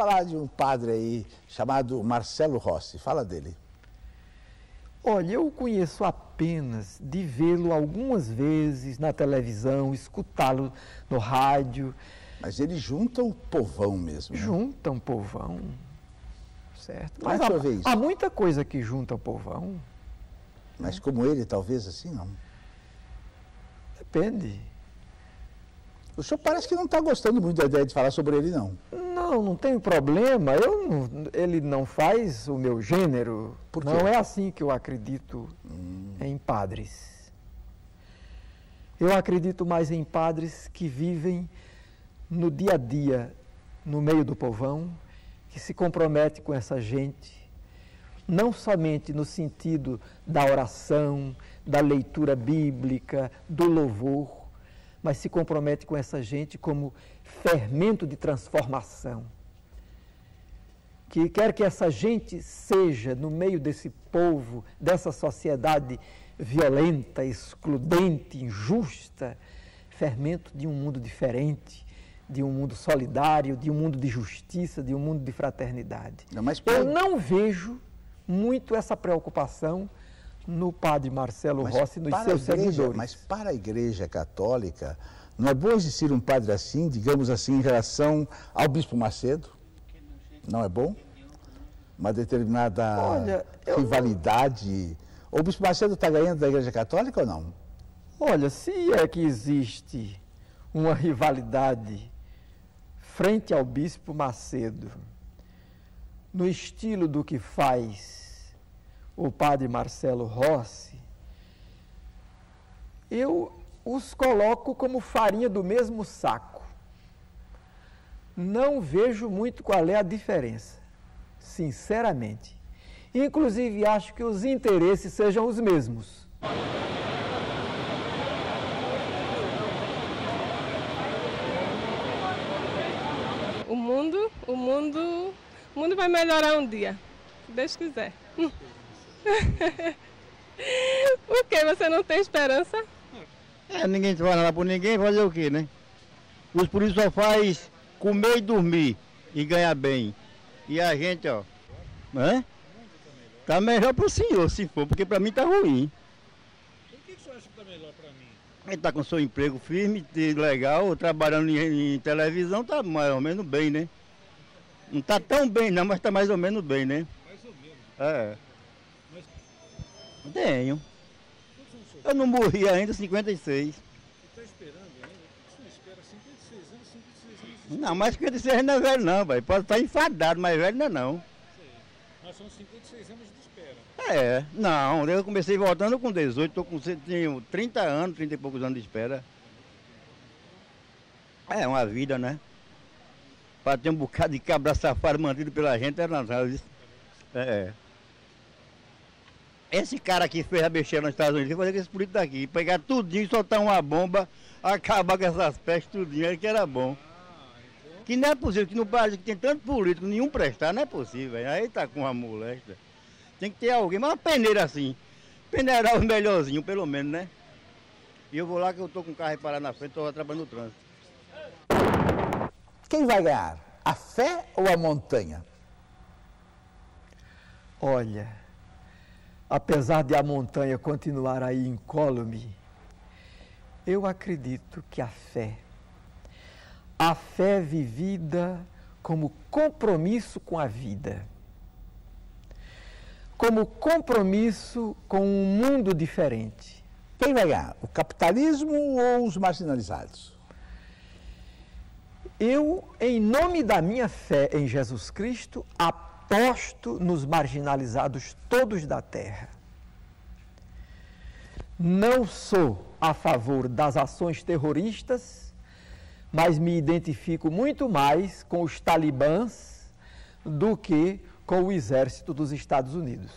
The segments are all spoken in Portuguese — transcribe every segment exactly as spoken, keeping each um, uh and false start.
falar de um padre aí chamado Marcelo Rossi. Fala dele. Olha, eu o conheço apenas de vê-lo algumas vezes na televisão, escutá-lo no rádio. Mas ele junta o povão mesmo. Né? Junta um povão, certo? Mas há, vez. há muita coisa que junta o povão. Mas né? como ele, talvez assim, não? Depende. O senhor parece que não está gostando muito da ideia de falar sobre ele, não. Não, não tem problema. Eu não, ele não faz o meu gênero. Por quê? Não é assim que eu acredito hum. em padres. Eu acredito mais em padres que vivem no dia a dia, no meio do povão, que se compromete com essa gente, não somente no sentido da oração, da leitura bíblica, do louvor, mas se compromete com essa gente como fermento de transformação. Que quer que essa gente seja, no meio desse povo, dessa sociedade violenta, excludente, injusta, fermento de um mundo diferente, de um mundo solidário, de um mundo de justiça, de um mundo de fraternidade. Não, mas eu não vejo muito essa preocupação no padre Marcelo mas Rossi e nos seus igreja, seguidores. Mas para a Igreja Católica, não é bom existir um padre assim, digamos assim, em relação ao bispo Macedo? Não é bom? Uma determinada Olha, rivalidade. Não... O bispo Macedo está ganhando da Igreja Católica ou não? Olha, se é que existe uma rivalidade frente ao bispo Macedo, no estilo do que faz o padre Marcelo Rossi, eu os coloco como farinha do mesmo saco. Não vejo muito qual é a diferença, sinceramente. Inclusive, acho que os interesses sejam os mesmos. O mundo, o mundo, o mundo vai melhorar um dia, se Deus quiser. O que? Você não tem esperança? É, ninguém faz nada por ninguém, fazer o que, né? Os polícias só fazem comer e dormir e ganhar bem. E a gente, ó, né? Tá melhor pro senhor, se for, porque pra mim tá ruim. Por que o senhor acha que tá melhor pra mim? Ele tá com seu emprego firme, legal, trabalhando em, em televisão, tá mais ou menos bem, né? Não tá tão bem não, mas tá mais ou menos bem, né? Mais ou menos. É. Tenho. Eu não morri ainda, cinquenta e seis. Você está esperando ainda? Você não espera cinquenta e seis anos, cinquenta e seis anos? Não, mas cinquenta e seis não é velho não, velho. Pode estar enfadado, mas velho não é não. Mas são cinquenta e seis anos de espera. É, não. Eu comecei voltando com dezoito, estou com tenho trinta anos, trinta e poucos anos de espera. É uma vida, né? Para ter um bocado de cabra safado mantido pela gente, era natural isso. É. Esse cara aqui fez a besteira nos Estados Unidos, fazer esse político daqui, pegar tudinho, soltar uma bomba, acabar com essas pestes, tudinho, aí que era bom. Ah, então... Que não é possível, que no Brasil que tem tanto político, nenhum prestar, não é possível, véio. Aí tá com uma molesta. Tem que ter alguém, mas uma peneira assim, peneirar os melhorzinhos, pelo menos, né? E eu vou lá que eu tô com o carro reparado na frente, tô atrapalhando o trânsito. Quem vai ganhar, a fé ou a montanha? Olha... Apesar de a montanha continuar aí incólume, eu acredito que a fé, a fé vivida como compromisso com a vida, como compromisso com um mundo diferente. Quem vai ganhar? O capitalismo ou os marginalizados? Eu, em nome da minha fé em Jesus Cristo, apoio. Aposto nos marginalizados todos da terra. Não sou a favor das ações terroristas, mas me identifico muito mais com os talibãs do que com o exército dos Estados Unidos.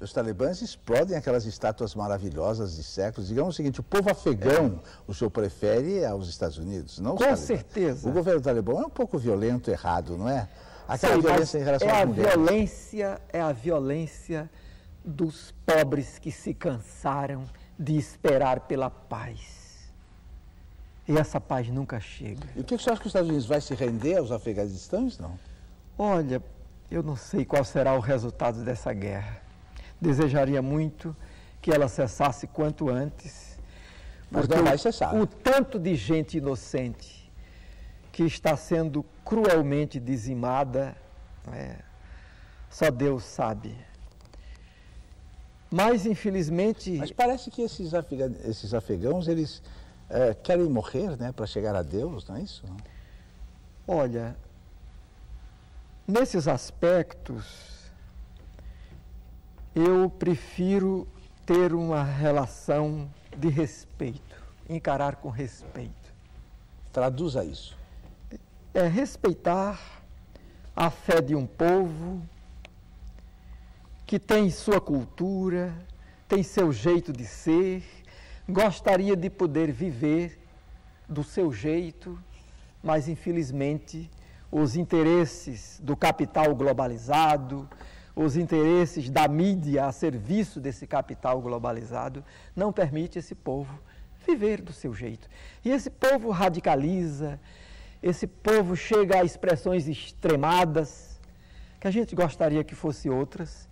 Os talibãs explodem aquelas estátuas maravilhosas de séculos. Digamos o seguinte, o povo afegão, é. o senhor prefere aos Estados Unidos, não os talibãs? Com certeza. O governo talibã é um pouco violento, errado, não é? Aquela Sim, violência em relação é a violência é a violência dos pobres que se cansaram de esperar pela paz. E essa paz nunca chega. E o que você acha que os Estados Unidos vai se render aos afeganistãos, não? Olha, eu não sei qual será o resultado dessa guerra. Desejaria muito que ela cessasse quanto antes. Mas não vai cessar. O tanto de gente inocente que está sendo cruelmente dizimada, é, só Deus sabe. Mas, infelizmente... Mas parece que esses, afega... esses afegãos, eles é, querem morrer, né, para chegar a Deus, não é isso? Olha, nesses aspectos, eu prefiro ter uma relação de respeito, encarar com respeito. Traduza isso. É respeitar a fé de um povo que tem sua cultura, tem seu jeito de ser, gostaria de poder viver do seu jeito, mas infelizmente os interesses do capital globalizado, os interesses da mídia a serviço desse capital globalizado não permite esse povo viver do seu jeito. E esse povo radicaliza, esse povo chega a expressões extremadas, que a gente gostaria que fossem outras,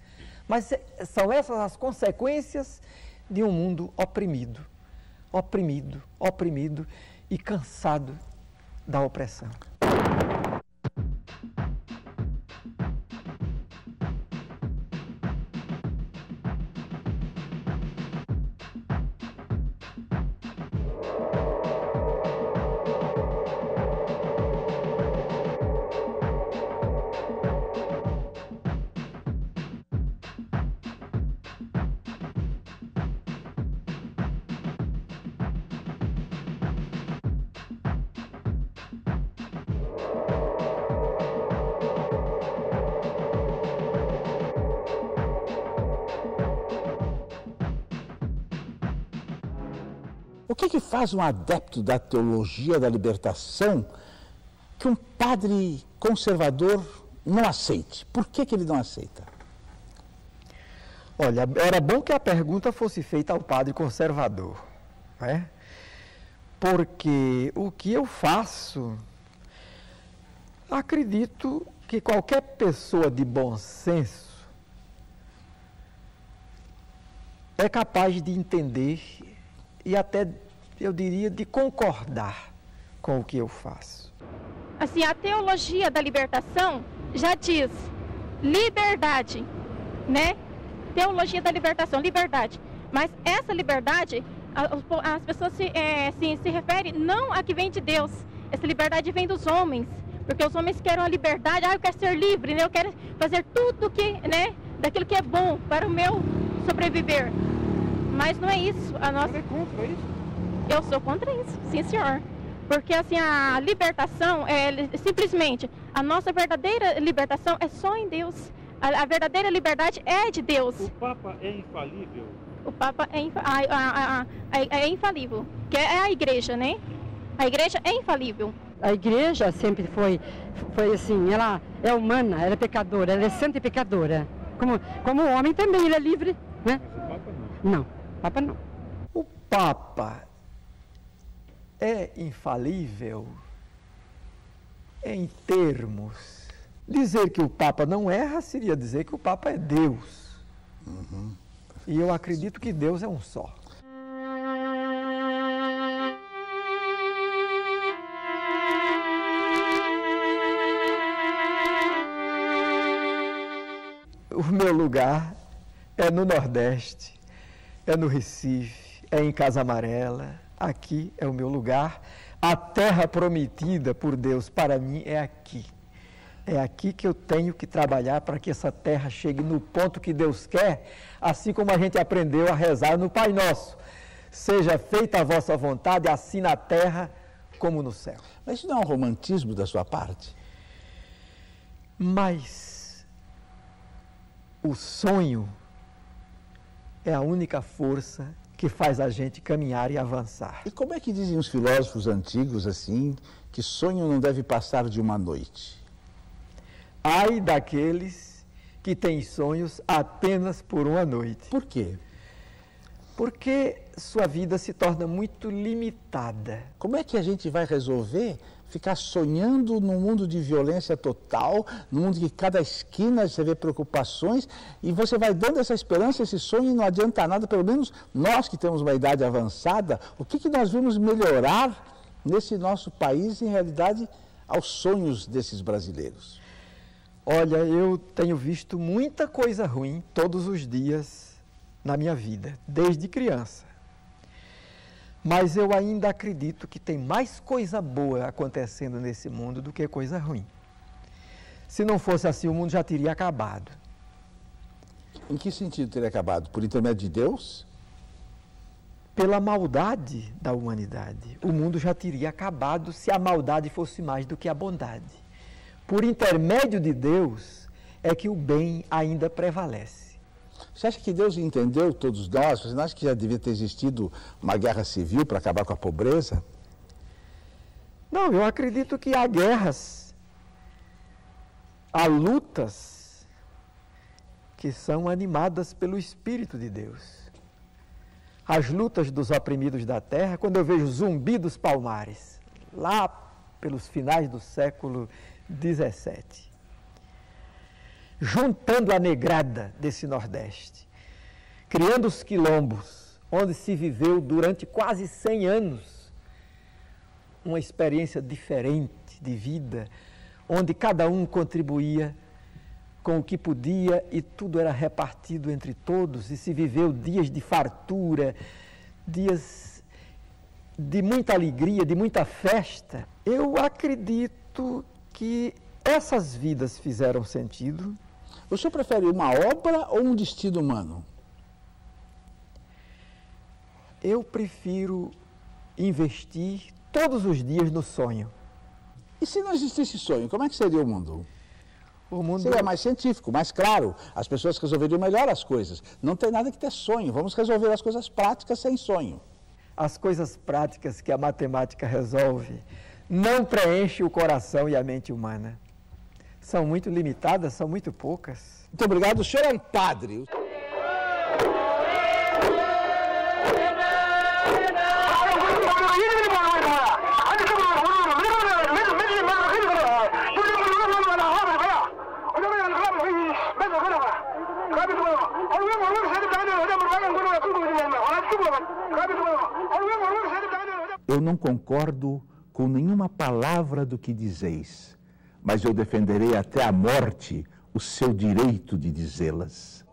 mas são essas as consequências de um mundo oprimido, oprimido, oprimido e cansado da opressão. O que, que faz um adepto da teologia da libertação que um padre conservador não aceite? Por que, que ele não aceita? Olha, era bom que a pergunta fosse feita ao padre conservador, né? Porque o que eu faço, acredito que qualquer pessoa de bom senso é capaz de entender e até, eu diria, de concordar com o que eu faço. Assim, a teologia da libertação já diz liberdade, né? Teologia da libertação, liberdade. Mas essa liberdade, as pessoas se, é, assim, se referem não a que vem de Deus. Essa liberdade vem dos homens, porque os homens querem a liberdade. Ah, eu quero ser livre, né? Eu quero fazer tudo que, né, daquilo que é bom para o meu sobreviver. Mas não é isso. A nossa... Você é contra isso? Eu sou contra isso, sim senhor. Porque assim, a libertação é simplesmente, a nossa verdadeira libertação é só em Deus. A, a verdadeira liberdade é de Deus. O Papa é infalível? O Papa é, infa... a, a, a, a, é infalível, que é a igreja, né? A igreja é infalível. A igreja sempre foi, foi assim, ela é humana, ela é pecadora, ela é santa e pecadora. Como, como o homem também, ele é livre, né? Mas o Papa não. Não. Papa não. O Papa é infalível em termos. Dizer que o Papa não erra seria dizer que o Papa é Deus. Uhum. E eu acredito que Deus é um só. O meu lugar é no Nordeste. É no Recife, é em Casa Amarela, aqui é o meu lugar. A terra prometida por Deus para mim é aqui. É aqui que eu tenho que trabalhar para que essa terra chegue no ponto que Deus quer, assim como a gente aprendeu a rezar no Pai Nosso. Seja feita a vossa vontade, assim na terra como no céu. Mas isso não é um romantismo da sua parte? Mas o sonho é a única força que faz a gente caminhar e avançar. E como é que dizem os filósofos antigos, assim, que sonho não deve passar de uma noite? Ai daqueles que têm sonhos apenas por uma noite. Por quê? Porque sua vida se torna muito limitada. Como é que a gente vai resolver ficar sonhando num mundo de violência total, num mundo que cada esquina você vê preocupações, e você vai dando essa esperança, esse sonho, e não adianta nada. Pelo menos nós que temos uma idade avançada, o que, que nós vimos melhorar nesse nosso país, em realidade, aos sonhos desses brasileiros? Olha, eu tenho visto muita coisa ruim todos os dias na minha vida, desde criança. Mas eu ainda acredito que tem mais coisa boa acontecendo nesse mundo do que coisa ruim. Se não fosse assim, o mundo já teria acabado. Em que sentido teria acabado? Por intermédio de Deus? Pela maldade da humanidade. O mundo já teria acabado se a maldade fosse mais do que a bondade. Por intermédio de Deus é que o bem ainda prevalece. Você acha que Deus entendeu todos nós? Você não acha que já devia ter existido uma guerra civil para acabar com a pobreza? Não, eu acredito que há guerras, há lutas que são animadas pelo Espírito de Deus. As lutas dos oprimidos da terra, quando eu vejo Zumbi dos Palmares, lá pelos finais do século dezessete. Juntando a negrada desse Nordeste, criando os quilombos, onde se viveu durante quase cem anos uma experiência diferente de vida, onde cada um contribuía com o que podia e tudo era repartido entre todos, e se viveu dias de fartura, dias de muita alegria, de muita festa. Eu acredito que essas vidas fizeram sentido. O senhor prefere uma obra ou um destino humano? Eu prefiro investir todos os dias no sonho. E se não existisse sonho, como é que seria o mundo? O mundo seria mais científico, mais claro. As pessoas resolveriam melhor as coisas. Não tem nada que ter sonho. Vamos resolver as coisas práticas sem sonho. As coisas práticas que a matemática resolve não preenchem o coração e a mente humana. São muito limitadas, são muito poucas. Muito obrigado. O senhor é um padre. Eu não concordo com nenhuma palavra do que dizeis, mas eu defenderei até a morte o seu direito de dizê-las.